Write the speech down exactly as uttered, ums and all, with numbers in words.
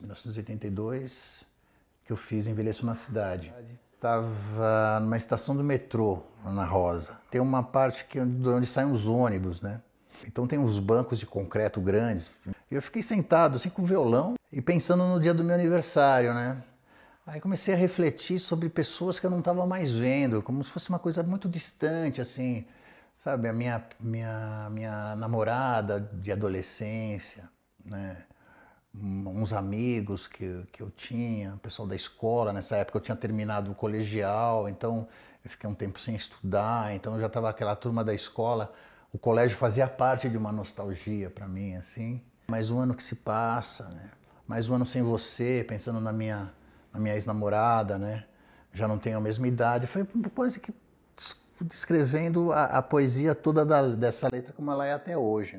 mil novecentos e oitenta e dois, que eu fiz Envelheço na Cidade. Estava numa estação do metrô, Ana Rosa. Tem uma parte que, onde saem os ônibus, né? Então tem uns bancos de concreto grandes. E eu fiquei sentado assim com o violão e pensando no dia do meu aniversário, né? Aí comecei a refletir sobre pessoas que eu não estava mais vendo, como se fosse uma coisa muito distante, assim, sabe? A minha, minha, minha namorada de adolescência, né? Uns amigos que, que eu tinha, o pessoal da escola. Nessa época eu tinha terminado o colegial, então eu fiquei um tempo sem estudar, então eu já estava aquela turma da escola. O colégio fazia parte de uma nostalgia para mim, assim. Mais um ano que se passa, né? Mais um ano sem você, pensando na minha, na minha ex-namorada, né? Já não tenho a mesma idade. Foi quase que descrevendo a, a poesia toda da, dessa letra como ela é até hoje, né?